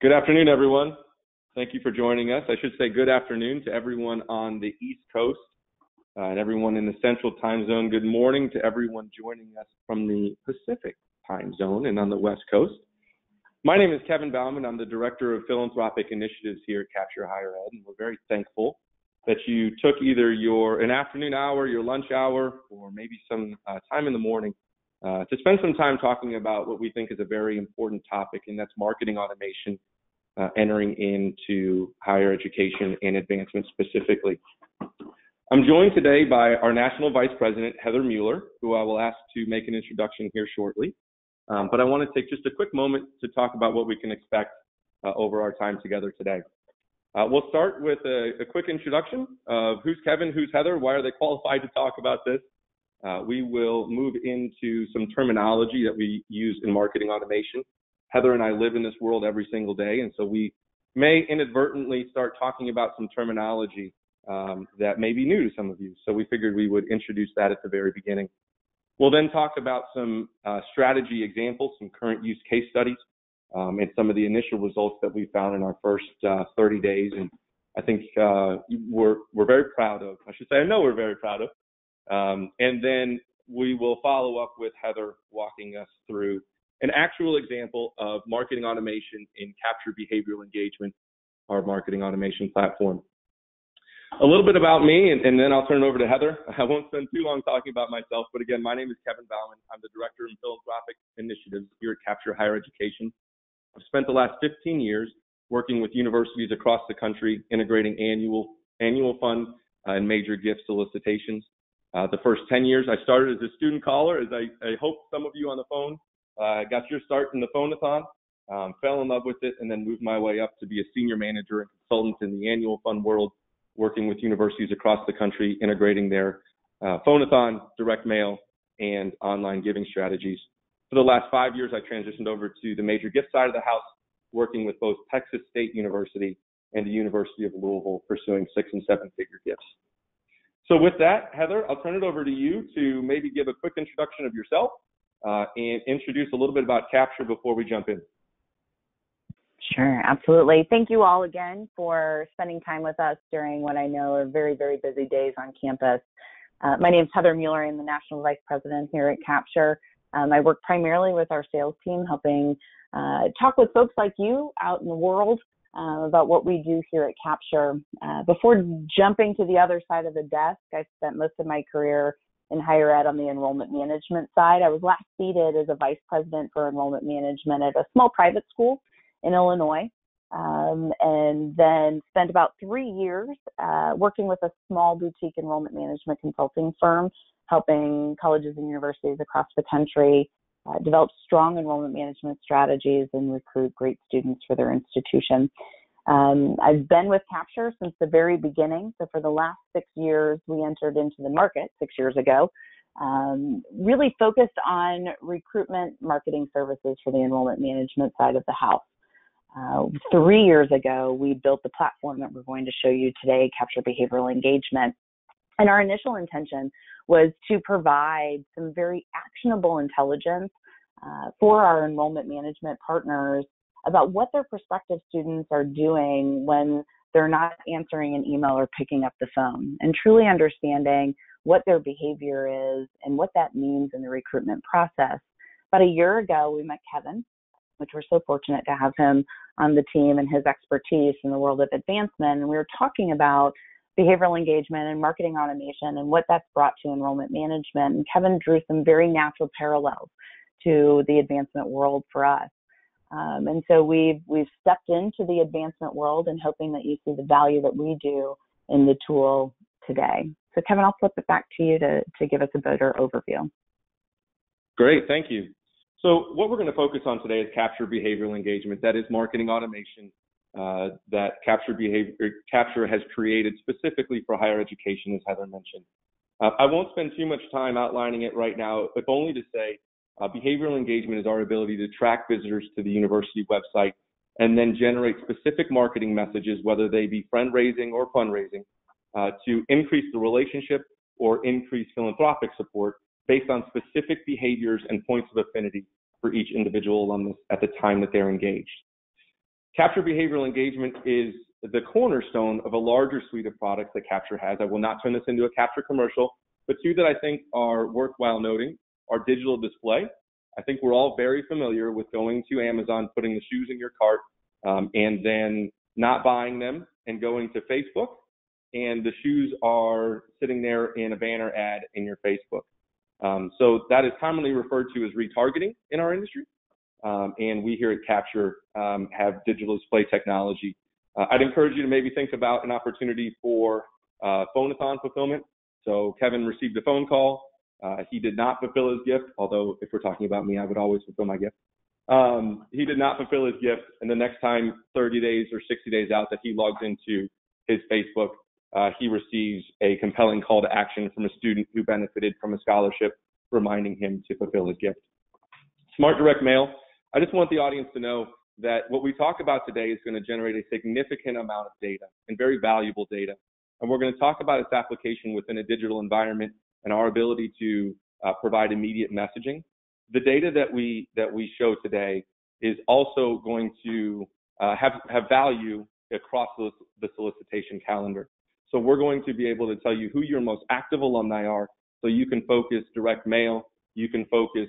Good afternoon, everyone. Thank you for joining us. I should say good afternoon to everyone on the East Coast and everyone in the Central Time Zone. Good morning to everyone joining us from the Pacific Time Zone and on the West Coast. My name is Kevin Bauman. I'm the Director of Philanthropic Initiatives here at Capture Higher Ed, and we're very thankful that you took either an afternoon hour, your lunch hour, or maybe some time in the morning to spend some time talking about what we think is a very important topic, and that's marketing automation entering into higher education and advancement specifically. I'm joined today by our National Vice President, Heather Mueller, who I will ask to make an introduction here shortly. But I want to take just a quick moment to talk about what we can expect over our time together today. We'll start with a quick introduction of who's Kevin, who's Heather, why are they qualified to talk about this. We will move into some terminology that we use in marketing automation. Heather and I live in this world every single day, and so we may inadvertently start talking about some terminology that may be new to some of you. So we figured we would introduce that at the very beginning. We'll then talk about some strategy examples, some current use case studies, and some of the initial results that we found in our first 30 days. And I think we're very proud of, I should say I know we're very proud of. And then we will follow up with Heather walking us through an actual example of marketing automation in Capture Behavioral Engagement, our marketing automation platform. A little bit about me, and then I'll turn it over to Heather. I won't spend too long talking about myself, but again, my name is Kevin Bauman. I'm the Director of Philanthropic Initiatives here at Capture Higher Education. I've spent the last 15 years working with universities across the country, integrating annual funds and major gift solicitations. The first 10 years, I started as a student caller, as I hope some of you on the phone got your start in the phone-a-thon, fell in love with it, and then moved my way up to be a senior manager and consultant in the annual fund world, working with universities across the country, integrating their phone-a-thon, direct mail, and online giving strategies. For the last 5 years, I transitioned over to the major gift side of the house, working with both Texas State University and the University of Louisville, pursuing 6- and 7-figure gifts. So with that, Heather, I'll turn it over to you to maybe give a quick introduction of yourself and introduce a little bit about Capture before we jump in. Sure, absolutely. Thank you all again for spending time with us during what I know are very, very busy days on campus. My name is Heather Mueller. I'm the National Vice President here at Capture. I work primarily with our sales team, helping talk with folks like you out in the world about what we do here at Capture. Before jumping to the other side of the desk, I spent most of my career in higher ed on the enrollment management side. I was last seated as a vice president for enrollment management at a small private school in Illinois, and then spent about 3 years working with a small boutique enrollment management consulting firm, helping colleges and universities across the country develop strong enrollment management strategies and recruit great students for their institution. I've been with Capture since the very beginning. So for the last 6 years, we entered into the market 6 years ago, really focused on recruitment marketing services for the enrollment management side of the house. 3 years ago, we built the platform that we're going to show you today, Capture Behavioral Engagement. And our initial intention was to provide some very actionable intelligence for our enrollment management partners about what their prospective students are doing when they're not answering an email or picking up the phone, and truly understanding what their behavior is and what that means in the recruitment process. About a year ago, we met Kevin, which we're so fortunate to have him on the team and his expertise in the world of advancement. And we were talking about behavioral engagement and marketing automation and what that's brought to enrollment management. And Kevin drew some very natural parallels to the advancement world for us. And so we've stepped into the advancement world and hoping that you see the value that we do in the tool today. So Kevin, I'll flip it back to you to give us a better overview. Great, thank you. So what we're going to focus on today is Capture Behavioral Engagement. That is marketing automation that Capture has created specifically for higher education, as Heather mentioned. I won't spend too much time outlining it right now, if only to say behavioral engagement is our ability to track visitors to the university website and then generate specific marketing messages, whether they be friend raising or fundraising, to increase the relationship or increase philanthropic support based on specific behaviors and points of affinity for each individual alumnus at the time that they're engaged. Capture Behavioral Engagement is the cornerstone of a larger suite of products that Capture has. I will not turn this into a Capture commercial, but two that I think are worthwhile noting are digital display. I think we're all very familiar with going to Amazon, putting the shoes in your cart, and then not buying them and going to Facebook, and the shoes are sitting there in a banner ad in your Facebook. So that is commonly referred to as retargeting in our industry. And we here at Capture have digital display technology. I'd encourage you to maybe think about an opportunity for phone-a-thon fulfillment. So Kevin received a phone call. He did not fulfill his gift, although if we're talking about me, I would always fulfill my gift. He did not fulfill his gift, and the next time 30 days or 60 days out that he logs into his Facebook, he receives a compelling call to action from a student who benefited from a scholarship, reminding him to fulfill his gift. Smart direct mail. I just want the audience to know that what we talk about today is going to generate a significant amount of data, and very valuable data. And we're going to talk about its application within a digital environment and our ability to provide immediate messaging. The data that we show today is also going to have value across the solicitation calendar. So we're going to be able to tell you who your most active alumni are, so you can focus direct mail, you can focus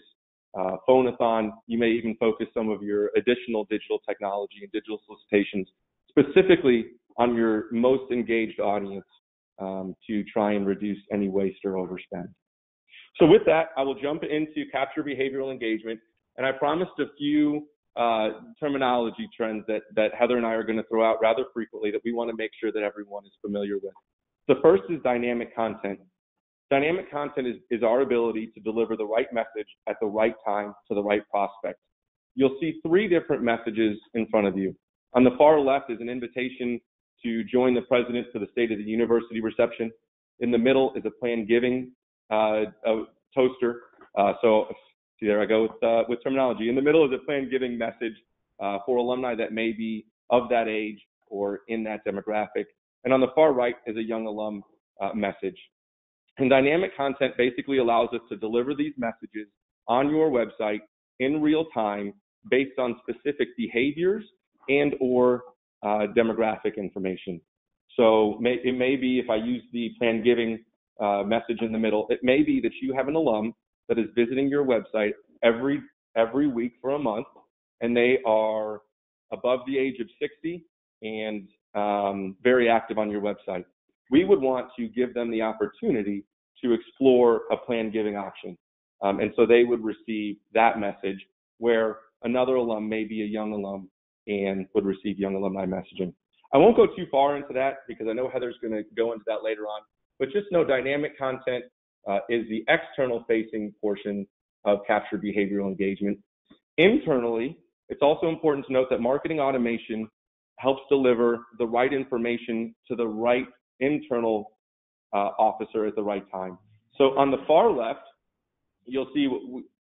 phone-a-thon, you may even focus some of your additional digital technology and digital solicitations specifically on your most engaged audience to try and reduce any waste or overspend. So with that, I will jump into Capture Behavioral Engagement, and I promised a few terminology trends that Heather and I are going to throw out rather frequently that we want to make sure that everyone is familiar with. The first is dynamic content. Dynamic content is our ability to deliver the right message at the right time to the right prospect. You'll see three different messages in front of you. On the far left is an invitation to join the president for the State of the University reception. In the middle is a planned giving toaster. So see, there I go with terminology. In the middle is a planned giving message for alumni that may be of that age or in that demographic. And on the far right is a young alum message. And dynamic content basically allows us to deliver these messages on your website in real time based on specific behaviors and or demographic information. So it may be, if I use the planned giving message in the middle, it may be that you have an alum that is visiting your website every week for a month, and they are above the age of 60 and very active on your website. We would want to give them the opportunity to explore a planned giving option. And so they would receive that message, where another alum may be a young alum and would receive young alumni messaging. I won't go too far into that because I know Heather's going to go into that later on, but just know dynamic content is the external facing portion of Capture Behavioral Engagement. Internally, it's also important to note that marketing automation helps deliver the right information to the right internal officer at the right time. So on the far left, you'll see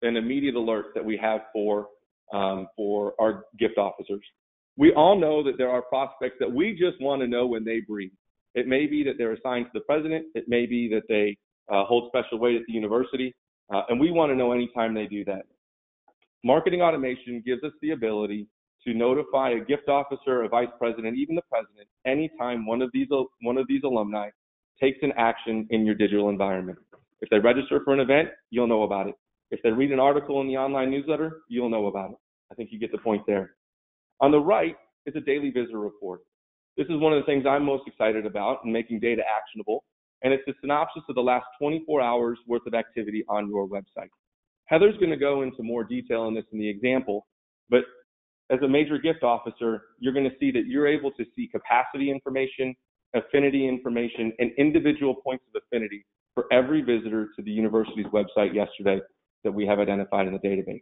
an immediate alert that we have for our gift officers. We all know that there are prospects that we just want to know when they breathe. It may be that they're assigned to the president. It may be that they hold special weight at the university, and we want to know anytime they do that. Marketing automation gives us the ability to notify a gift officer, a vice president, even the president, anytime one of these alumni takes an action in your digital environment. If they register for an event, you'll know about it. If they read an article in the online newsletter, you'll know about it. I think you get the point there. On the right is a daily visitor report. This is one of the things I'm most excited about in making data actionable, and it's a synopsis of the last 24 hours worth of activity on your website. Heather's going to go into more detail on this in the example, but as a major gift officer, you're going to see that you're able to see capacity information, affinity information, and individual points of affinity for every visitor to the university's website yesterday that we have identified in the database.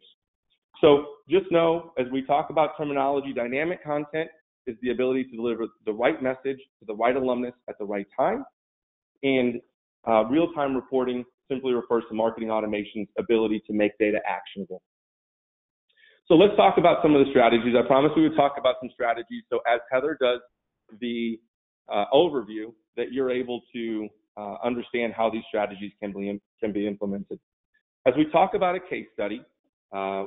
So just know, as we talk about terminology, dynamic content is the ability to deliver the right message to the right alumnus at the right time. And real-time reporting simply refers to marketing automation's ability to make data actionable. So let's talk about some of the strategies. I promised we would talk about some strategies. So as Heather does the overview, that you're able to understand how these strategies can be implemented. As we talk about a case study,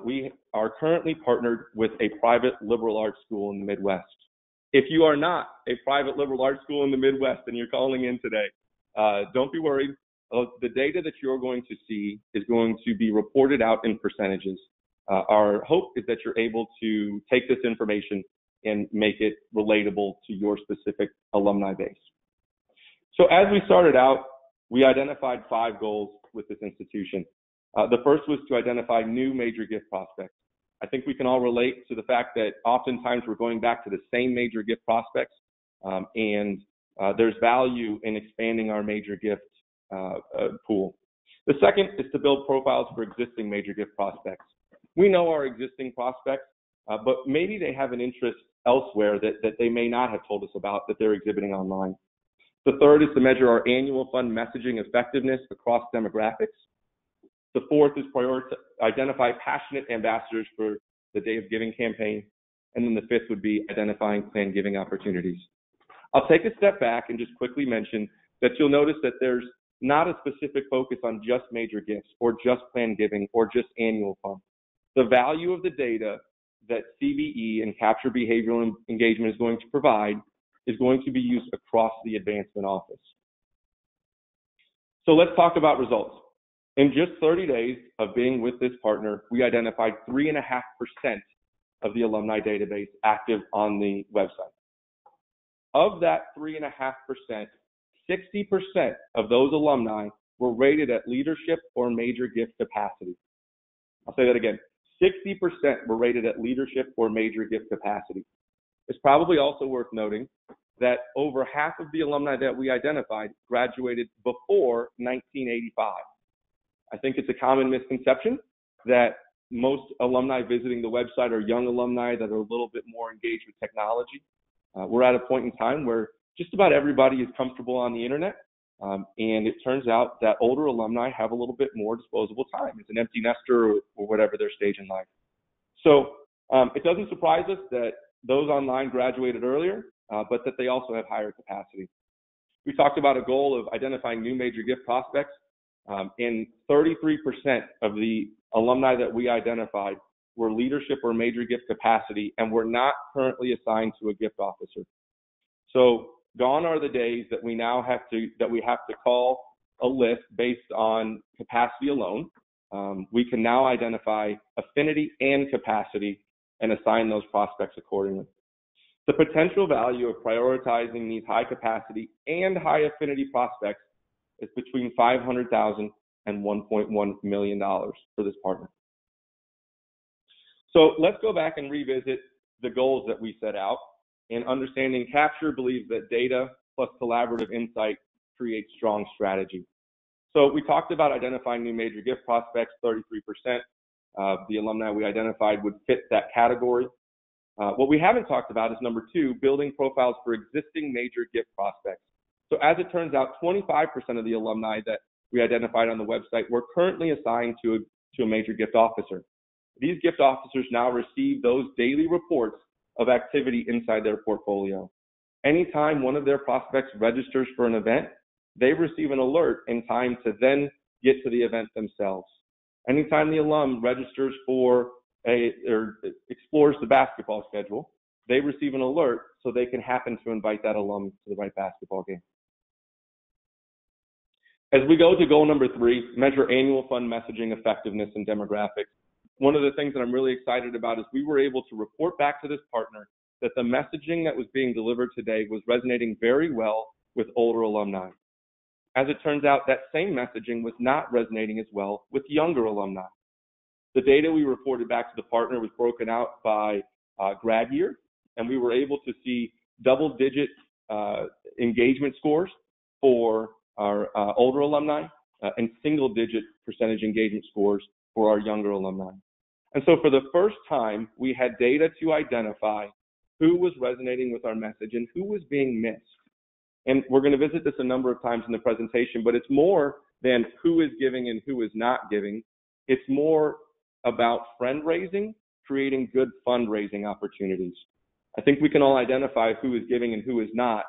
We are currently partnered with a private liberal arts school in the Midwest. If you are not a private liberal arts school in the Midwest and you're calling in today, don't be worried. The data that you're going to see is going to be reported out in percentages. Our hope is that you're able to take this information and make it relatable to your specific alumni base. So as we started out, we identified 5 goals with this institution. The first was to identify new major gift prospects. I think we can all relate to the fact that oftentimes we're going back to the same major gift prospects, and there's value in expanding our major gift pool. The second is to build profiles for existing major gift prospects. We know our existing prospects, but maybe they have an interest elsewhere that they may not have told us about that they're exhibiting online. The third is to measure our annual fund messaging effectiveness across demographics. The fourth is to identify passionate ambassadors for the Day of Giving campaign. And then the fifth would be identifying planned giving opportunities. I'll take a step back and just quickly mention that you'll notice that there's not a specific focus on just major gifts or just planned giving or just annual funds. The value of the data that CBE and Capture Behavioral Engagement is going to provide is going to be used across the advancement office. So let's talk about results. In just 30 days of being with this partner, we identified 3.5% of the alumni database active on the website. Of that 3.5%, 60% of those alumni were rated at leadership or major gift capacity. I'll say that again. 60% were rated at leadership or major gift capacity. It's probably also worth noting that over half of the alumni that we identified graduated before 1985. I think it's a common misconception that most alumni visiting the website are young alumni that are a little bit more engaged with technology. We're at a point in time where just about everybody is comfortable on the internet, and it turns out that older alumni have a little bit more disposable time as an empty nester or whatever their stage in life. So it doesn't surprise us that those online graduated earlier, but that they also have higher capacity. We talked about a goal of identifying new major gift prospects. And 33% of the alumni that we identified were leadership or major gift capacity and were not currently assigned to a gift officer. So gone are the days that we now have to call a list based on capacity alone. We can now identify affinity and capacity and assign those prospects accordingly. The potential value of prioritizing these high capacity and high affinity prospects is between $500,000 and $1.1 million for this partner. So let's go back and revisit the goals that we set out. And understanding Capture believes that data plus collaborative insight creates strong strategy. So we talked about identifying new major gift prospects. 33% of the alumni we identified would fit that category. What we haven't talked about is number 2, building profiles for existing major gift prospects. So as it turns out, 25% of the alumni that we identified on the website were currently assigned to a major gift officer. These gift officers now receive those daily reports of activity inside their portfolio. Anytime one of their prospects registers for an event, they receive an alert in time to then get to the event themselves. Anytime the alum registers for or explores the basketball schedule, they receive an alert so they can happen to invite that alum to the right basketball game. As we go to goal number 3, measure annual fund messaging effectiveness and demographics. One of the things that I'm really excited about is we were able to report back to this partner that the messaging that was being delivered today was resonating very well with older alumni. As it turns out, that same messaging was not resonating as well with younger alumni. The data we reported back to the partner was broken out by grad year, and we were able to see double-digit engagement scores for our older alumni and single-digit percentage engagement scores for our younger alumni. And so for the first time, we had data to identify who was resonating with our message and who was being missed. And we're going to visit this a number of times in the presentation, but it's more than who is giving and who is not giving. It's more about friend-raising, creating good fundraising opportunities. I think we can all identify who is giving and who is not,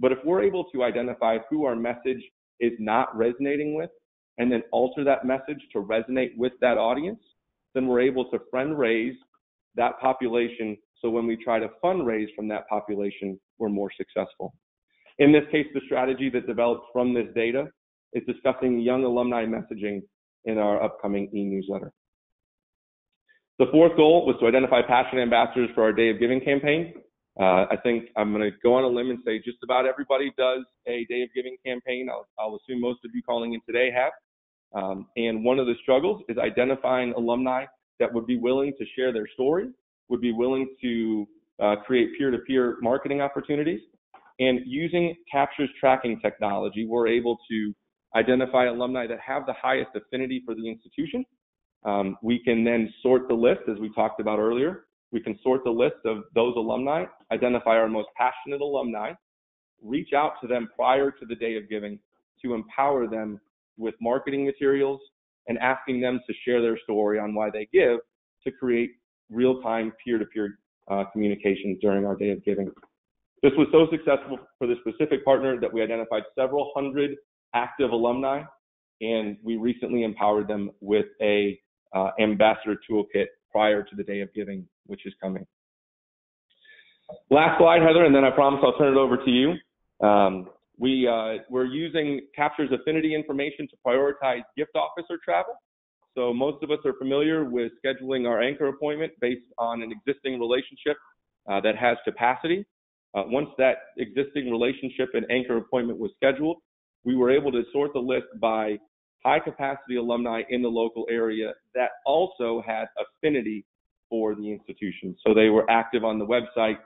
but if we're able to identify who our message is not resonating with and then alter that message to resonate with that audience, then we're able to friend raise that population. So when we try to fundraise from that population, we're more successful. In this case, the strategy that developed from this data is discussing young alumni messaging in our upcoming e-newsletter. The fourth goal was to identify passionate ambassadors for our Day of Giving campaign. I think I'm going to go on a limb and say just about everybody does a Day of Giving campaign. I'll assume most of you calling in today have. And one of the struggles is identifying alumni that would be willing to share their story, would be willing to create peer-to-peer marketing opportunities. And using Capture's tracking technology, we're able to identify alumni that have the highest affinity for the institution. We can then sort the list, as we talked about earlier. We can sort the list of those alumni, identify our most passionate alumni, reach out to them prior to the Day of Giving to empower them with marketing materials and asking them to share their story on why they give to create real-time peer-to-peer communication during our Day of Giving. This was so successful for this specific partner that we identified several hundred active alumni, and we recently empowered them with a ambassador toolkit prior to the Day of Giving, which is coming. Last slide, Heather, and then I promise I'll turn it over to you. We're using Capture's affinity information to prioritize gift officer travel. So most of us are familiar with scheduling our anchor appointment based on an existing relationship that has capacity. Once that existing relationship and anchor appointment was scheduled, we were able to sort the list by high capacity alumni in the local area that also had affinity for the institution. So they were active on the website,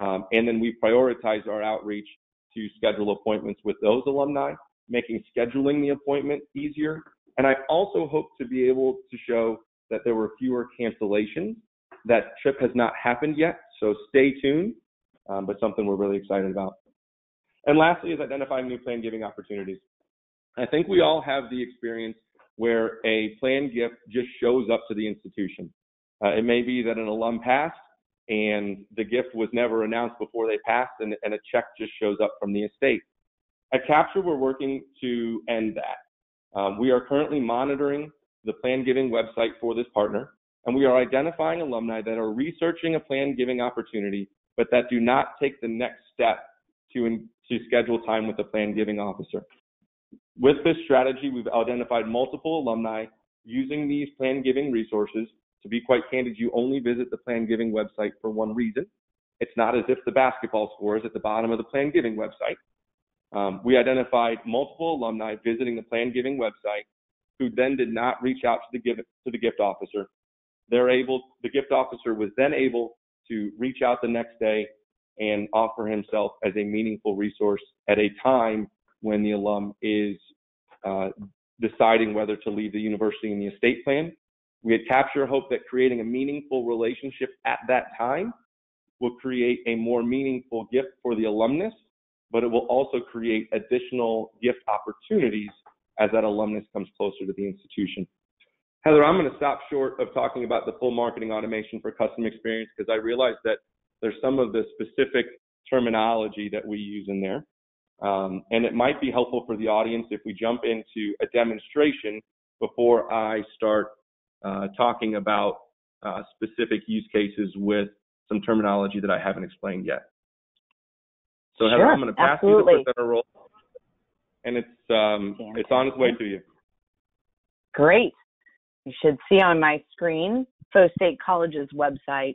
and then we prioritized our outreach to schedule appointments with those alumni, making scheduling the appointment easier. And I also hope to be able to show that there were fewer cancellations. That trip has not happened yet, so stay tuned, but something we're really excited about. And lastly is identifying new planned giving opportunities. I think we all have the experience where a planned gift just shows up to the institution. It may be that an alum passed and the gift was never announced before they passed, and a check just shows up from the estate. At Capture, we're working to end that. We are currently monitoring the planned giving website for this partner, and we are identifying alumni that are researching a planned giving opportunity, but that do not take the next step to schedule time with the planned giving officer. With this strategy, we've identified multiple alumni using these planned giving resources. To be quite candid, you only visit the planned giving website for one reason. It's not as if the basketball score is at the bottom of the planned giving website. We identified multiple alumni visiting the planned giving website who then did not reach out to the gift officer. The gift officer was then able to reach out the next day and offer himself as a meaningful resource at a time when the alum is deciding whether to leave the university in the estate plan. We at Capture hope that creating a meaningful relationship at that time will create a more meaningful gift for the alumnus, but it will also create additional gift opportunities as that alumnus comes closer to the institution. Heather, I'm going to stop short of talking about the full marketing automation for custom experience because I realize that there's some of the specific terminology that we use in there. And it might be helpful for the audience if we jump into a demonstration before I start talking about specific use cases with some terminology that I haven't explained yet. So Heather, I'm going to pass you the presenter role, and it's on its way to you. Great. You should see on my screen Faux State College's website.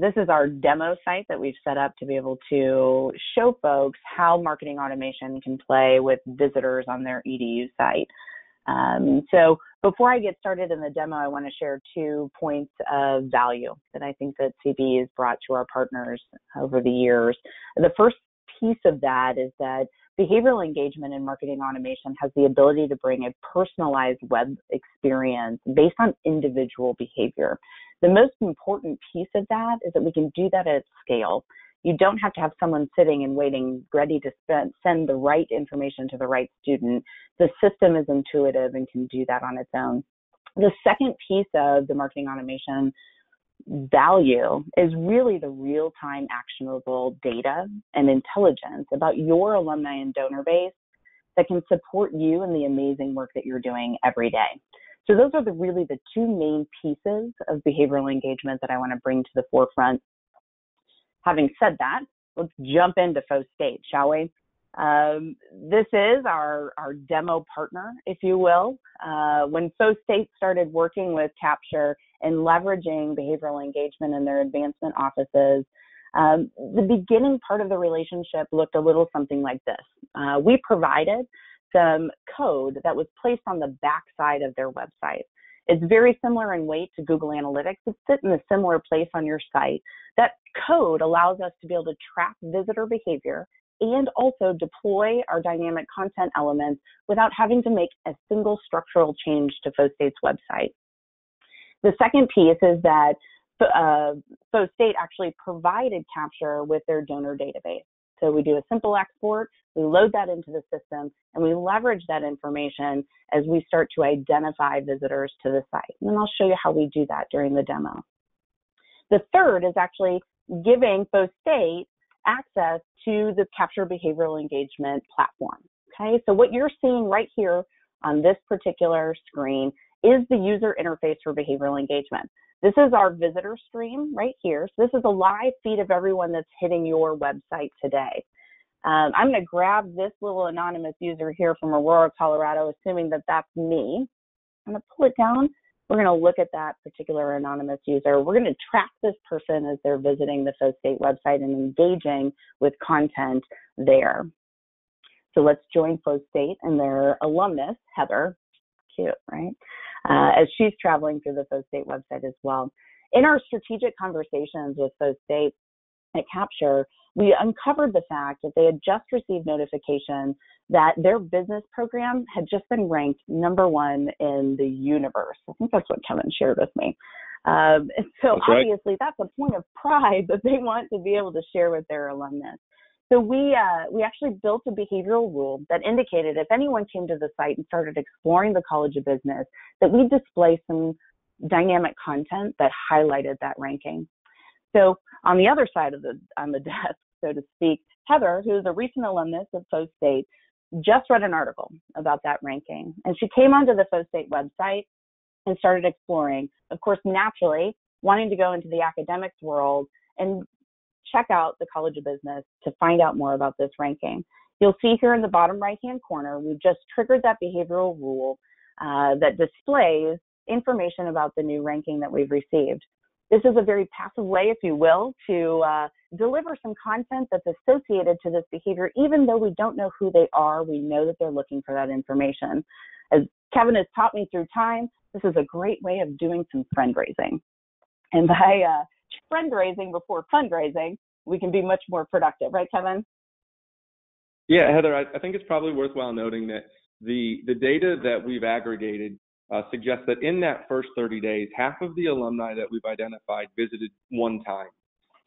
This is our demo site that we've set up to be able to show folks how marketing automation can play with visitors on their EDU site. So before I get started in the demo, I want to share 2 points of value that I think that CB has brought to our partners over the years. The first piece of that is that behavioral engagement in marketing automation has the ability to bring a personalized web experience based on individual behavior. The most important piece of that is that we can do that at scale. You don't have to have someone sitting and waiting, ready to send the right information to the right student. The system is intuitive and can do that on its own. The second piece of the marketing automation value is really the real-time actionable data and intelligence about your alumni and donor base that can support you in the amazing work that you're doing every day. So those are really the two main pieces of behavioral engagement that I want to bring to the forefront. Having said that, let's jump into Faux State, shall we? This is our demo partner, if you will. When Faux State started working with Capture and leveraging behavioral engagement in their advancement offices, the beginning part of the relationship looked a little something like this. We provided some code that was placed on the backside of their website. It's very similar in weight to Google Analytics. It's sitting in a similar place on your site. That code allows us to be able to track visitor behavior and also deploy our dynamic content elements without having to make a single structural change to Faux State's website. The second piece is that Faux State actually provided Capture with their donor database. So we do a simple export, we load that into the system, and we leverage that information as we start to identify visitors to the site. And I'll show you how we do that during the demo. The third is actually giving Faux State access to the Capture behavioral engagement platform. Okay, so what you're seeing right here on this particular screen is the user interface for behavioral engagement. This is our visitor stream right here. So this is a live feed of everyone that's hitting your website today. I'm going to grab this little anonymous user here from Aurora, Colorado, assuming that that's me. I'm going to pull it down. We're going to look at that particular anonymous user. We're going to track this person as they're visiting the Faux State website and engaging with content there. So let's join Faux State and their alumnus, Heather. Cute, right? As she's traveling through the Faux State website as well. In our strategic conversations with Faux State at Capture, we uncovered the fact that they had just received notification that their business program had just been ranked #1 in the universe. I think that's what Kevin shared with me. And so that's obviously right. That's a point of pride that they want to be able to share with their alumnus. So we actually built a behavioral rule that indicated if anyone came to the site and started exploring the College of Business, that we display some dynamic content that highlighted that ranking. So on the other side of the desk, so to speak, Heather, who is a recent alumnus of Faux State, just read an article about that ranking. And she came onto the Faux State website and started exploring, of course, naturally, wanting to go into the academics world and check out the College of Business to find out more about this ranking. You'll see here in the bottom right-hand corner, we've just triggered that behavioral rule that displays information about the new ranking that we've received. This is a very passive way, if you will, to deliver some content that's associated to this behavior, even though we don't know who they are, we know that they're looking for that information. As Kevin has taught me through time, this is a great way of doing some friend raising. And by friend raising before fundraising, we can be much more productive, right, Kevin? Yeah, Heather, I think it's probably worthwhile noting that the data that we've aggregated suggests that in that first 30 days, half of the alumni that we've identified visited one time.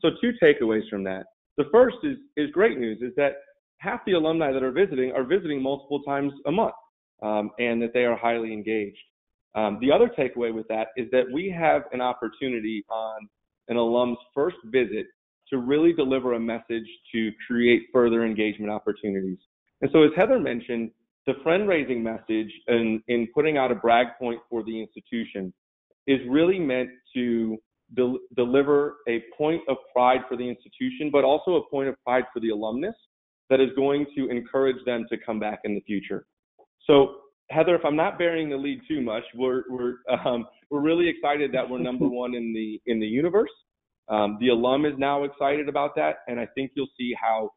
So two takeaways from that. The first is great news, is that half the alumni that are visiting multiple times a month, and that they are highly engaged. The other takeaway with that is that we have an opportunity on an alum's first visit to really deliver a message to create further engagement opportunities. And so as Heather mentioned, the friend raising message and in putting out a brag point for the institution is really meant to deliver a point of pride for the institution, but also a point of pride for the alumnus that is going to encourage them to come back in the future. So Heather, if I'm not burying the lead too much, we're really excited that we're #1 in the universe. The alum is now excited about that, and I think you'll see how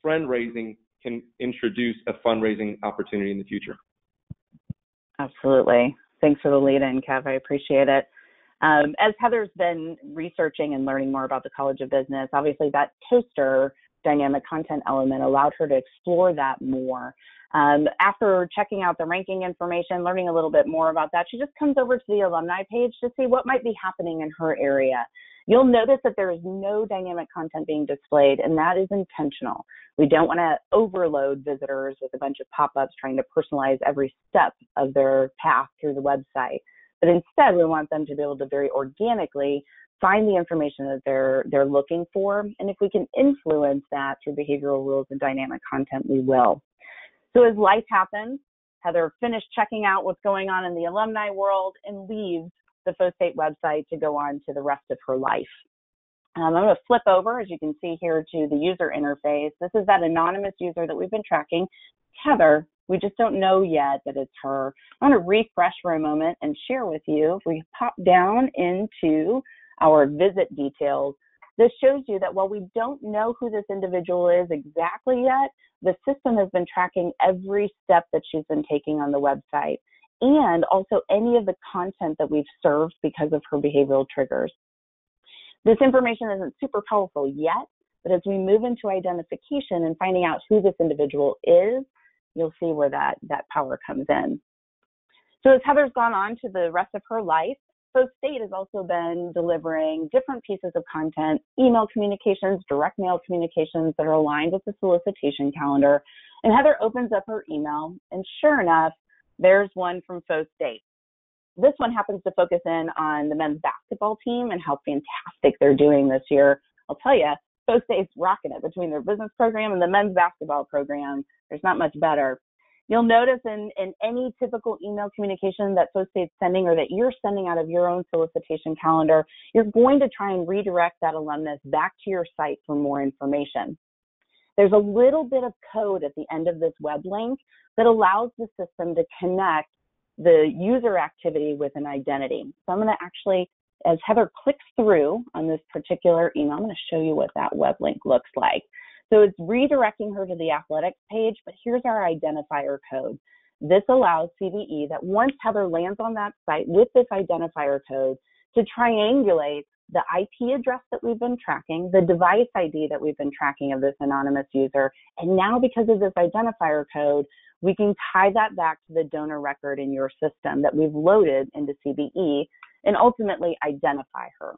friend raising can introduce a fundraising opportunity in the future. Absolutely. Thanks for the lead in, Kev. I appreciate it. As Heather's been researching and learning more about the College of Business, obviously that poster dynamic content element allowed her to explore that more. After checking out the ranking information, learning a little bit more about that, she just comes over to the alumni page to see what might be happening in her area. You'll notice that there is no dynamic content being displayed, and that is intentional. We don't want to overload visitors with a bunch of pop-ups trying to personalize every step of their path through the website. But instead, we want them to be able to very organically find the information that they're looking for. And if we can influence that through behavioral rules and dynamic content, we will. So as life happens, Heather finished checking out what's going on in the alumni world and leaves the Faux State website to go on to the rest of her life. I'm going to flip over, as you can see here, to the user interface. This is that anonymous user that we've been tracking, Heather. We just don't know yet that it's her. I'm going to refresh for a moment and share with you. If we pop down into our visit details, this shows you that while we don't know who this individual is exactly yet, the system has been tracking every step that she's been taking on the website and also any of the content that we've served because of her behavioral triggers. This information isn't super powerful yet, but as we move into identification and finding out who this individual is, you'll see where that power comes in. So as Heather's gone on to the rest of her life, Faux State has also been delivering different pieces of content, email communications, direct mail communications that are aligned with the solicitation calendar. And Heather opens up her email, and sure enough, there's one from Faux State. This one happens to focus in on the men's basketball team and how fantastic they're doing this year. I'll tell you, Faux State's rocking it between their business program and the men's basketball program. There's not much better. You'll notice in any typical email communication that Faux State's sending or that you're sending out of your own solicitation calendar, you're going to try and redirect that alumnus back to your site for more information. There's a little bit of code at the end of this web link that allows the system to connect the user activity with an identity. So I'm going to actually, as Heather clicks through on this particular email, I'm going to show you what that web link looks like. So it's redirecting her to the athletics page, but here's our identifier code. This allows CVE that once Heather lands on that site with this identifier code to triangulate the IP address that we've been tracking, the device ID that we've been tracking of this anonymous user, and now because of this identifier code, we can tie that back to the donor record in your system that we've loaded into CVE and ultimately identify her.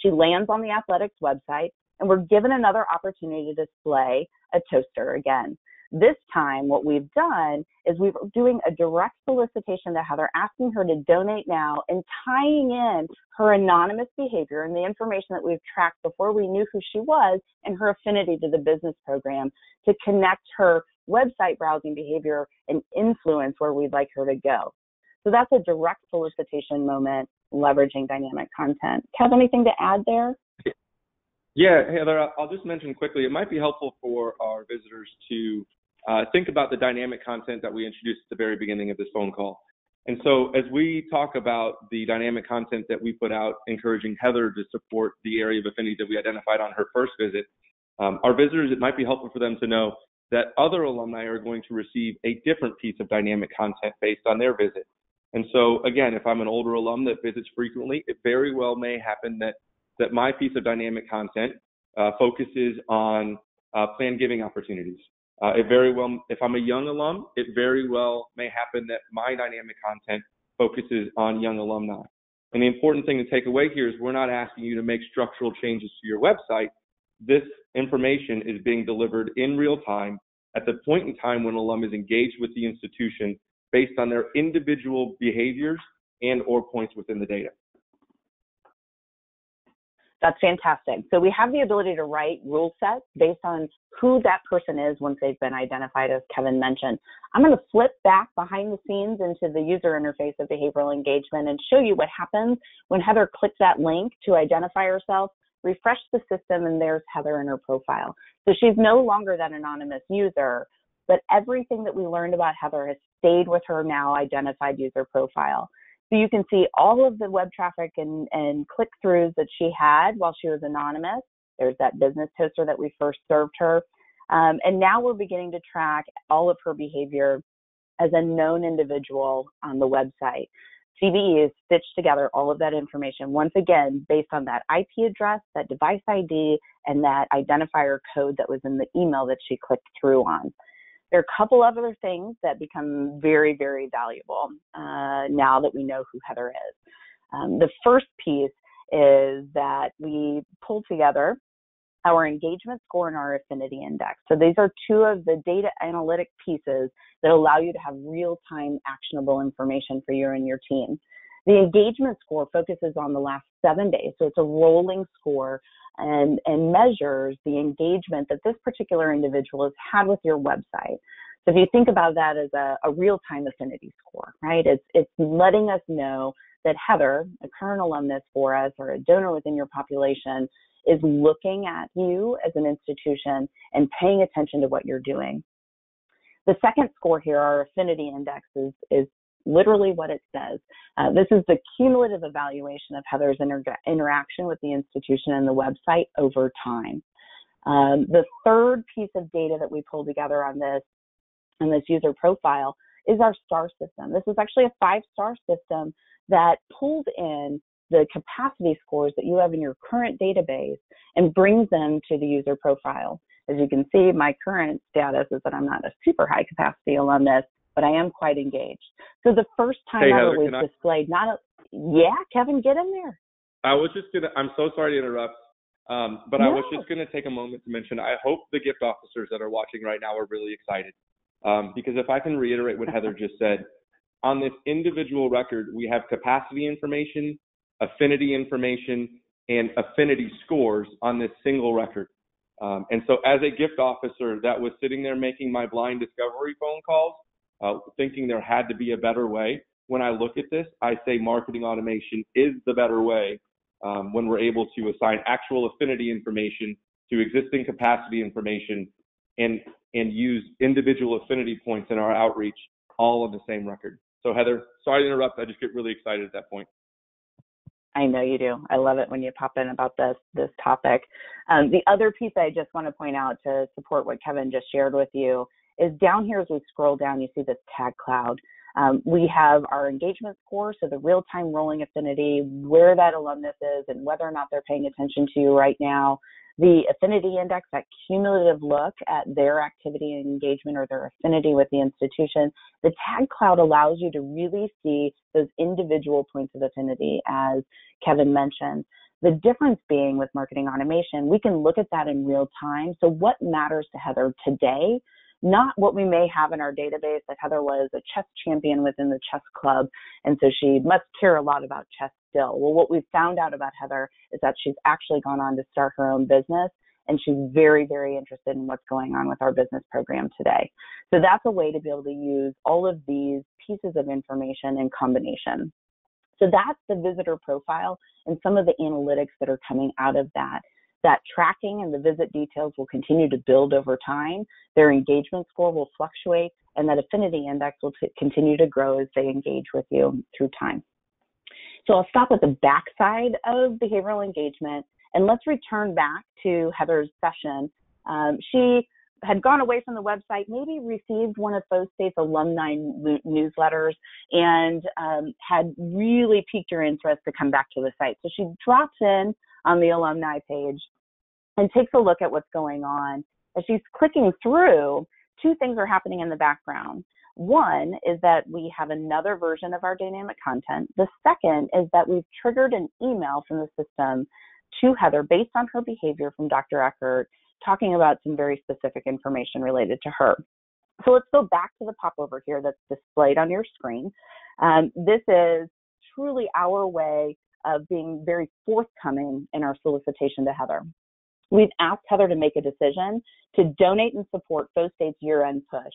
She lands on the athletics website, and we're given another opportunity to display a toaster again. This time, what we've done is we're doing a direct solicitation to Heather, asking her to donate now and tying in her anonymous behavior and the information that we've tracked before we knew who she was and her affinity to the business program to connect her website browsing behavior and influence where we'd like her to go. So that's a direct solicitation moment, leveraging dynamic content. Kevin, anything to add there? Yeah, Heather, I'll just mention quickly, it might be helpful for our visitors to think about the dynamic content that we introduced at the very beginning of this phone call. And so as we talk about the dynamic content that we put out, encouraging Heather to support the area of affinity that we identified on her first visit, our visitors, it might be helpful for them to know that other alumni are going to receive a different piece of dynamic content based on their visit. And so again, if I'm an older alum that visits frequently, it very well may happen that my piece of dynamic content focuses on planned giving opportunities. If I'm a young alum, it very well may happen that my dynamic content focuses on young alumni. And the important thing to take away here is we're not asking you to make structural changes to your website. This information is being delivered in real time at the point in time when an alum is engaged with the institution based on their individual behaviors and or points within the data. That's fantastic. So we have the ability to write rule sets based on who that person is once they've been identified, as Kevin mentioned. I'm going to flip back behind the scenes into the user interface of behavioral engagement and show you what happens when Heather clicks that link to identify herself, refresh the system, and there's Heather in her profile. So she's no longer that anonymous user, but everything that we learned about Heather has stayed with her now identified user profile. So you can see all of the web traffic and click-throughs that she had while she was anonymous. There's that business toaster that we first served her. And now we're beginning to track all of her behavior as a known individual on the website. CVE has stitched together all of that information, once again, based on that IP address, that device ID, and that identifier code that was in the email that she clicked through on. There are a couple other things that become very, very valuable now that we know who Heather is. The first piece is that we pull together our engagement score and our affinity index. So these are two of the data analytic pieces that allow you to have real-time actionable information for you and your team. The engagement score focuses on the last 7 days, so it's a rolling score and measures the engagement that this particular individual has had with your website. So if you think about that as a real-time affinity score, right? It's letting us know that Heather, a current alumnus for us or a donor within your population, is looking at you as an institution and paying attention to what you're doing. The second score here, our affinity index, is literally what it says. This is the cumulative evaluation of Heather's interaction with the institution and the website over time. The third piece of data that we pulled together on this and this user profile is our star system. This is actually a 5-star system that pulled in the capacity scores that you have in your current database and brings them to the user profile. As you can see, my current status is that I'm not a super high capacity alumnus, but I am quite engaged. So the first time Kevin, get in there. I'm so sorry to interrupt. But no. I was just going to take a moment to mention, I hope the gift officers that are watching right now are really excited. Because if I can reiterate what Heather just said, on this individual record, we have capacity information, and affinity scores on this single record. And so as a gift officer that was sitting there making my blind discovery phone calls, thinking there had to be a better way, when I look at this, I say marketing automation is the better way when we're able to assign actual affinity information to existing capacity information and use individual affinity points in our outreach all on the same record. So Heather, sorry to interrupt. I just get really excited at that point. I know you do. I love it when you pop in about this topic. The other piece I just want to point out to support what Kevin just shared with you is down here as we scroll down, you see this tag cloud. We have our engagement score, so the real-time rolling affinity, where that alumnus is and whether or not they're paying attention to you right now. The affinity index, that cumulative look at their activity and engagement or their affinity with the institution. The tag cloud allows you to really see those individual points of affinity, as Kevin mentioned. The difference being with marketing automation, we can look at that in real time. So what matters to Heather today? Not what we may have in our database, that Heather was a chess champion within the chess club, and so she must care a lot about chess still. Well, what we've found out about Heather is that she's actually gone on to start her own business, and she's very, very interested in what's going on with our business program today. So that's a way to be able to use all of these pieces of information in combination. So that's the visitor profile and some of the analytics that are coming out of that. That tracking and the visit details will continue to build over time. Their engagement score will fluctuate, and that affinity index will continue to grow as they engage with you through time. So I'll stop at the backside of behavioral engagement, and let's return back to Heather's session. She had gone away from the website, maybe received one of Faux State's alumni newsletters, and had really piqued her interest to come back to the site. So she drops in on the alumni page and takes a look at what's going on. As she's clicking through, two things are happening in the background. One is that we have another version of our dynamic content. The second is that we've triggered an email from the system to Heather based on her behavior from Dr. Eckert, talking about some very specific information related to her. So let's go back to the popover here that's displayed on your screen. This is truly our way of being very forthcoming in our solicitation to Heather. We've asked Heather to make a decision to donate and support Faux State's year-end push,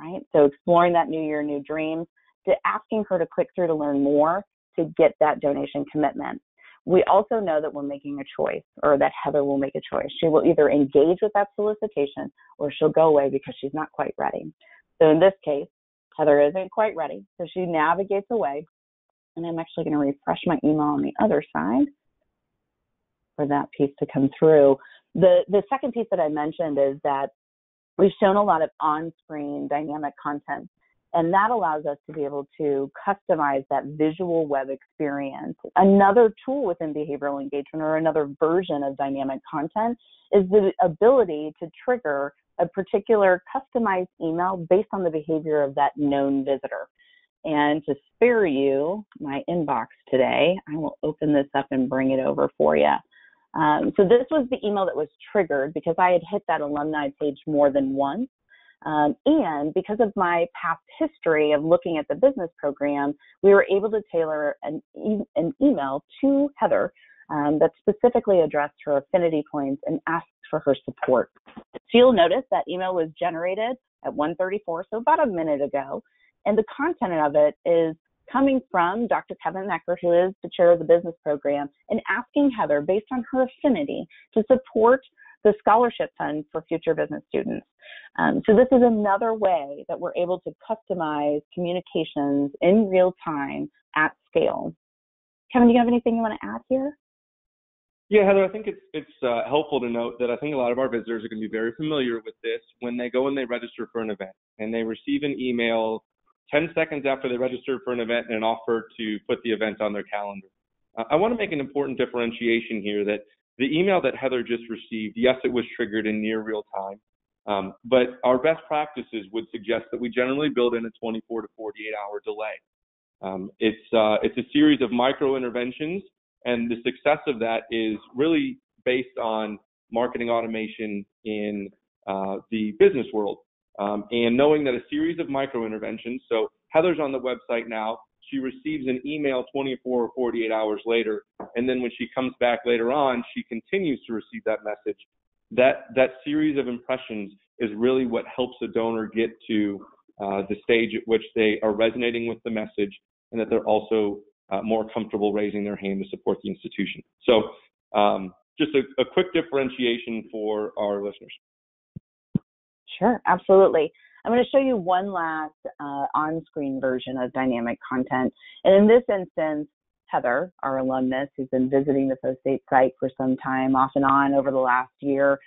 right? So exploring that new year, new dreams, to asking her to click through to learn more to get that donation commitment. We also know that we're making a choice, or that Heather will make a choice. She will either engage with that solicitation or she'll go away because she's not quite ready. So in this case, Heather isn't quite ready, so she navigates away. And I'm actually going to refresh my email on the other side for that piece to come through. The second piece that I mentioned is that we've shown a lot of on-screen dynamic content, and that allows us to be able to customize that visual web experience. Another tool within behavioral engagement, or another version of dynamic content, is the ability to trigger a particular customized email based on the behavior of that known visitor. And to spare you my inbox today, I will open this up and bring it over for you. So this was the email that was triggered because I had hit that alumni page more than once. And because of my past history of looking at the business program, we were able to tailor an email to Heather that specifically addressed her affinity points and asked for her support. So you'll notice that email was generated at 1:34, so about a minute ago, and the content of it is coming from Dr. Kevin Mecker, who is the chair of the business program, and asking Heather, based on her affinity, to support the scholarship fund for future business students. So this is another way that we're able to customize communications in real time at scale. Kevin, do you have anything you want to add here? Yeah, Heather, I think it's helpful to note that I think a lot of our visitors are going to be very familiar with this when they go and they register for an event and they receive an email 10 seconds after they register for an event and an offer to put the event on their calendar. I want to make an important differentiation here that the email that Heather just received, yes, it was triggered in near real time, but our best practices would suggest that we generally build in a 24 to 48-hour delay. It's a series of micro interventions, and the success of that is really based on marketing automation in the business world. And knowing that a series of micro interventions, so Heather's on the website now, she receives an email 24 or 48 hours later, and then when she comes back later on, she continues to receive that message. That series of impressions is really what helps a donor get to the stage at which they are resonating with the message and that they're also more comfortable raising their hand to support the institution. So just a quick differentiation for our listeners. Sure, absolutely. I'm going to show you one last on-screen version of dynamic content. And in this instance, Heather, our alumnus who's been visiting the Faux State site for some time off and on over the last year,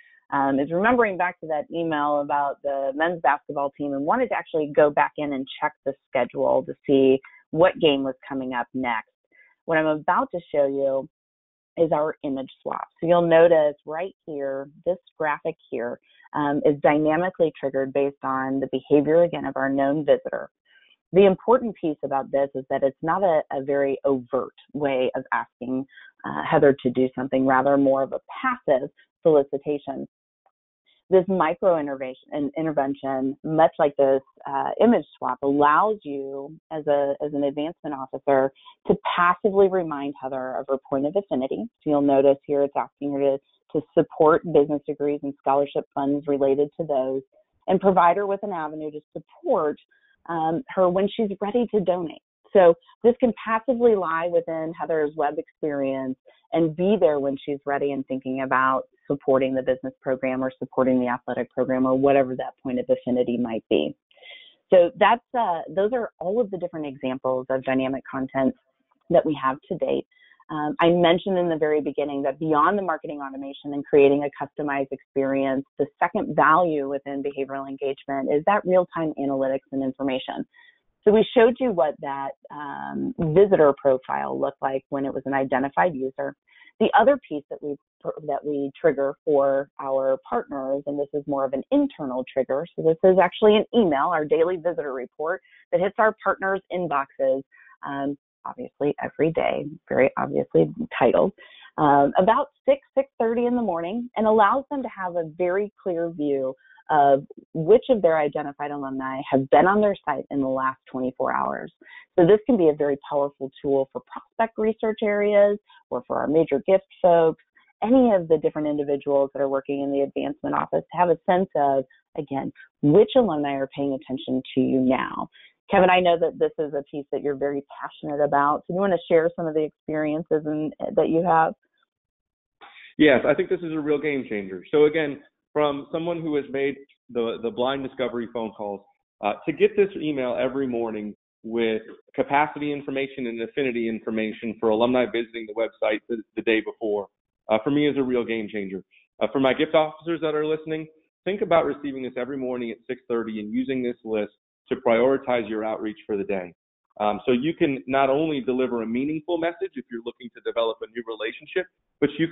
is remembering back to that email about the men's basketball team and wanted to actually go back in and check the schedule to see what game was coming up next. What I'm about to show you is our image swap. So you'll notice right here, this graphic here is dynamically triggered based on the behavior, again, of our known visitor. The important piece about this is that it's not a very overt way of asking Heather to do something, rather more of a passive solicitation. This micro intervention, much like this image swap, allows you as an advancement officer to passively remind Heather of her point of affinity. So you'll notice here it's asking her to support business degrees and scholarship funds related to those, and provide her with an avenue to support her when she's ready to donate. So this can passively lie within Heather's web experience and be there when she's ready and thinking about supporting the business program or supporting the athletic program or whatever that point of affinity might be. So that's those are all of the different examples of dynamic content that we have to date. I mentioned in the very beginning that beyond the marketing automation and creating a customized experience, the second value within behavioral engagement is that real-time analytics and information. So we showed you what that visitor profile looked like when it was an identified user. The other piece that we trigger for our partners, and this is more of an internal trigger, so this is actually an email, our daily visitor report, that hits our partners' inboxes, obviously every day, very obviously titled, about 6:30 in the morning, and allows them to have a very clear view of which of their identified alumni have been on their site in the last 24 hours. So this can be a very powerful tool for prospect research areas or for our major gift folks, any of the different individuals that are working in the advancement office to have a sense of, again, which alumni are paying attention to you now. Kevin, I know that this is a piece that you're very passionate about. So you want to share some of the experiences that you have? Yes, I think this is a real game changer. So again, from someone who has made the blind discovery phone calls, to get this email every morning with capacity information and affinity information for alumni visiting the website the day before, for me is a real game changer. For my gift officers that are listening, think about receiving this every morning at 6:30 and using this list to prioritize your outreach for the day. So you can not only deliver a meaningful message if you're looking to develop a new relationship, but you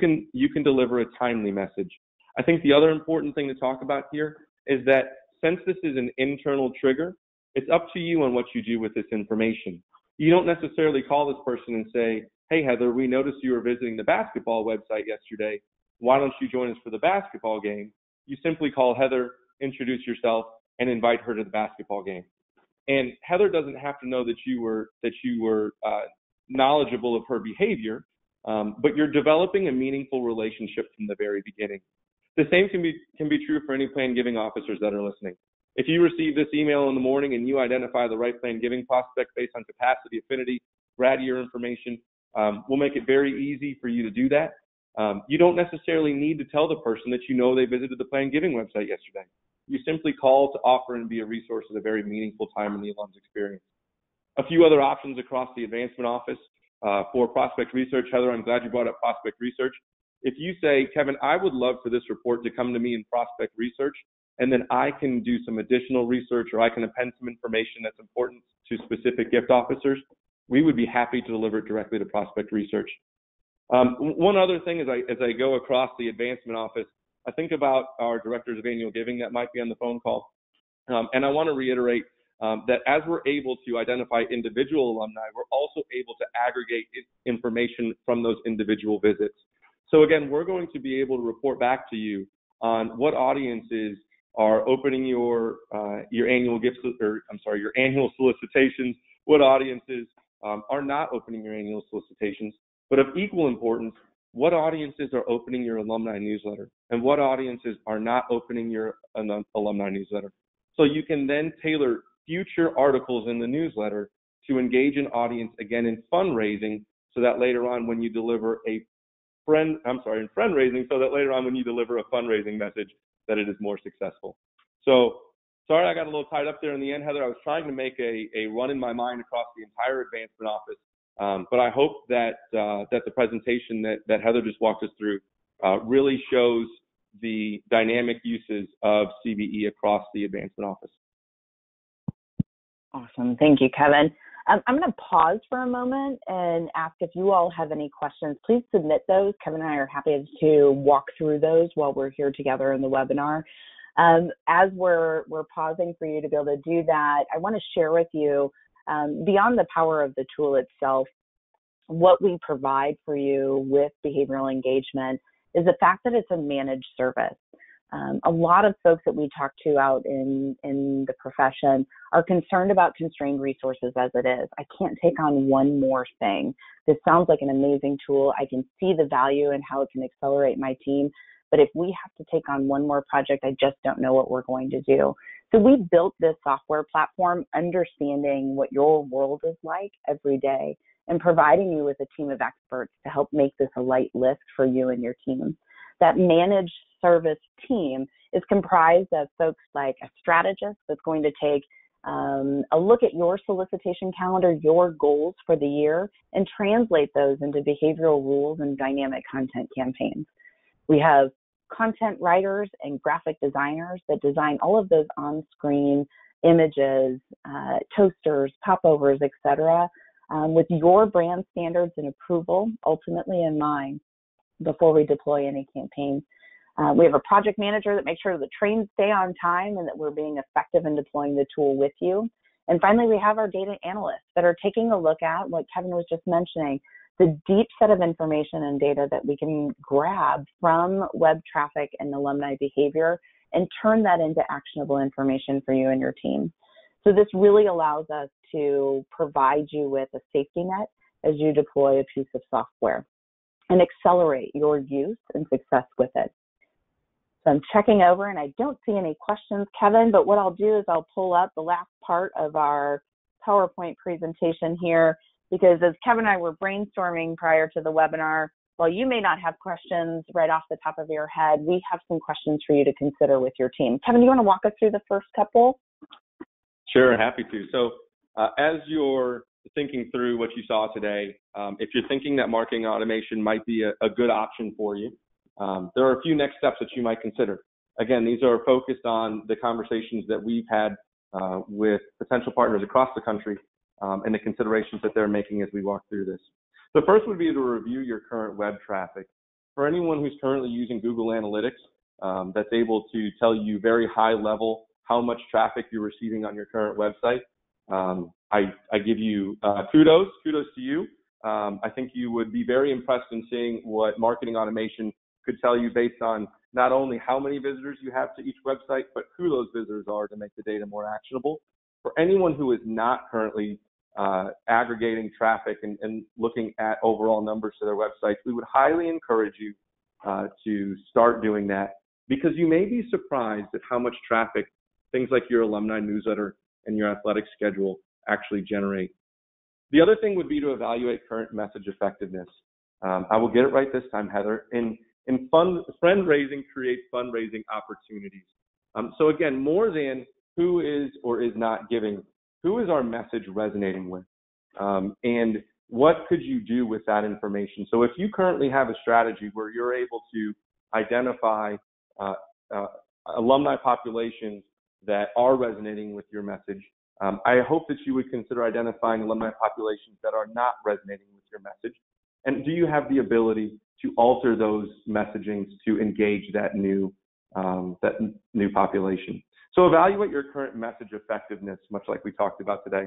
can deliver a timely message. I think the other important thing to talk about here is that since this is an internal trigger, it's up to you on what you do with this information. You don't necessarily call this person and say, hey, Heather, we noticed you were visiting the basketball website yesterday. Why don't you join us for the basketball game? You simply call Heather, introduce yourself, and invite her to the basketball game. And Heather doesn't have to know that you were knowledgeable of her behavior, but you're developing a meaningful relationship from the very beginning. The same can be true for any plan giving officers that are listening. If you receive this email in the morning and you identify the right plan giving prospect based on capacity, affinity, grad year information, we'll make it very easy for you to do that. You don't necessarily need to tell the person that you know they visited the plan giving website yesterday. You simply call to offer and be a resource at a very meaningful time in the alum's experience. A few other options across the advancement office for prospect research. Heather, I'm glad you brought up prospect research. If you say, Kevin, I would love for this report to come to me in prospect research, and then I can do some additional research or I can append some information that's important to specific gift officers, we would be happy to deliver it directly to prospect research. One other thing as I go across the advancement office, I think about our directors of annual giving that might be on the phone call. And I want to reiterate that as we're able to identify individual alumni, we're also able to aggregate information from those individual visits. So again, we're going to be able to report back to you on what audiences are opening your annual gifts, or I'm sorry, your annual solicitations, what audiences are not opening your annual solicitations, but of equal importance, what audiences are opening your alumni newsletter and what audiences are not opening your alumni newsletter. So you can then tailor future articles in the newsletter to engage an audience again in fundraising so that later on when you deliver a fundraising message that it is more successful. So sorry I got a little tied up there in the end, Heather. I was trying to make a run in my mind across the entire advancement office, but I hope that that the presentation that Heather just walked us through really shows the dynamic uses of CBE across the advancement office. Awesome, thank you, Kevin. I'm going to pause for a moment and ask if you all have any questions. Please submit those. Kevin and I are happy to walk through those while we're here together in the webinar. As we're pausing for you to be able to do that, I want to share with you, beyond the power of the tool itself, what we provide for you with behavioral engagement is the fact that it's a managed service. A lot of folks that we talk to out in the profession are concerned about constrained resources as it is. I can't take on one more thing. This sounds like an amazing tool. I can see the value and how it can accelerate my team. But if we have to take on one more project, I just don't know what we're going to do. So we built this software platform understanding what your world is like every day and providing you with a team of experts to help make this a light lift for you and your team. That managed service team is comprised of folks like a strategist that's going to take a look at your solicitation calendar, your goals for the year, and translate those into behavioral rules and dynamic content campaigns. We have content writers and graphic designers that design all of those on-screen images, toasters, popovers, etc., with your brand standards and approval ultimately in mind before we deploy any campaign. We have a project manager that makes sure the trains stay on time and that we're being effective in deploying the tool with you. And finally, we have our data analysts that are taking a look at what Kevin was just mentioning, the deep set of information and data that we can grab from web traffic and alumni behavior and turn that into actionable information for you and your team. So this really allows us to provide you with a safety net as you deploy a piece of software and accelerate your use and success with it. So I'm checking over and I don't see any questions, Kevin, but what I'll do is I'll pull up the last part of our PowerPoint presentation here, because as Kevin and I were brainstorming prior to the webinar, while you may not have questions right off the top of your head, we have some questions for you to consider with your team. Kevin, you want to walk us through the first couple? Sure, happy to. So as you're thinking through what you saw today, if you're thinking that marketing automation might be a good option for you, there are a few next steps that you might consider. Again, these are focused on the conversations that we've had with potential partners across the country and the considerations that they're making as we walk through this. The first would be to review your current web traffic. For anyone who's currently using Google Analytics, that's able to tell you very high level how much traffic you're receiving on your current website, I give you kudos to you. I think you would be very impressed in seeing what marketing automation could tell you based on not only how many visitors you have to each website, but who those visitors are to make the data more actionable. For anyone who is not currently aggregating traffic and looking at overall numbers to their websites, we would highly encourage you to start doing that. because you may be surprised at how much traffic things like your alumni newsletter and your athletic schedule actually generate. The other thing would be to evaluate current message effectiveness. I will get it right this time, Heather. And fundraising creates fundraising opportunities. So again, more than who is or is not giving, who is our message resonating with? And what could you do with that information? So if you currently have a strategy where you're able to identify alumni populations that are resonating with your message, I hope that you would consider identifying alumni populations that are not resonating with your message. And do you have the ability to alter those messagings to engage that new population? So evaluate your current message effectiveness, much like we talked about today.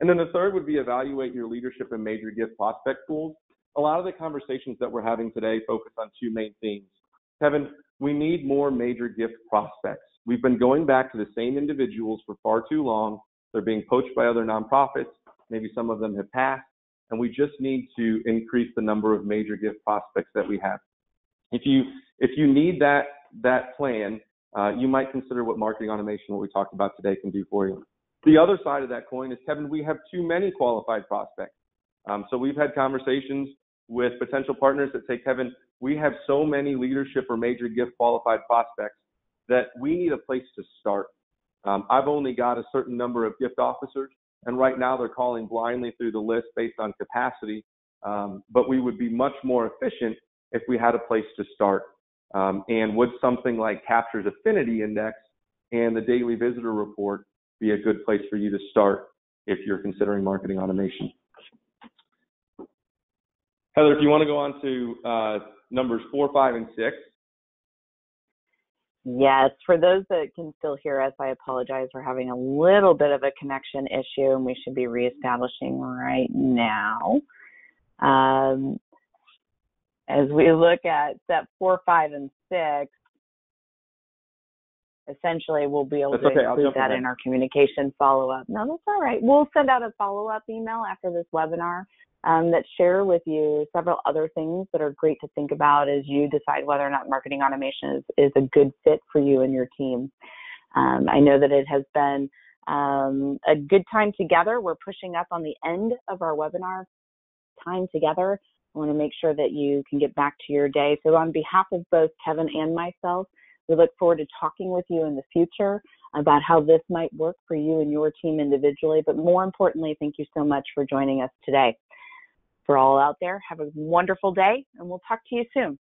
And then the third would be evaluate your leadership and major gift prospect pools. A lot of the conversations that we're having today focus on two main themes. Kevin, we need more major gift prospects. We've been going back to the same individuals for far too long. They're being poached by other nonprofits. Maybe some of them have passed. And we just need to increase the number of major gift prospects that we have. If you need that plan, you might consider what marketing automation, what we talked about today, can do for you. The other side of that coin is, Kevin, we have too many qualified prospects. So we've had conversations with potential partners that say, Kevin, we have so many leadership or major gift qualified prospects that we need a place to start. I've only got a certain number of gift officers, and right now they're calling blindly through the list based on capacity, but we would be much more efficient if we had a place to start. And would something like Capture's Affinity Index and the Daily Visitor Report be a good place for you to start if you're considering marketing automation? Heather, if you want to go on to numbers 4, 5, and 6. Yes, for those that can still hear us, I apologize. We're having a little bit of a connection issue, and we should be reestablishing right now. As we look at step 4, 5, and 6, essentially we'll be able to include that in our communication follow-up. No, that's all right. We'll send out a follow-up email after this webinar that share with you several other things that are great to think about as you decide whether or not marketing automation is a good fit for you and your team. I know that it has been a good time together. We're pushing up on the end of our webinar time together. I want to make sure that you can get back to your day. So on behalf of both Kevin and myself, we look forward to talking with you in the future about how this might work for you and your team individually. But more importantly, thank you so much for joining us today. For all out there, have a wonderful day, and we'll talk to you soon.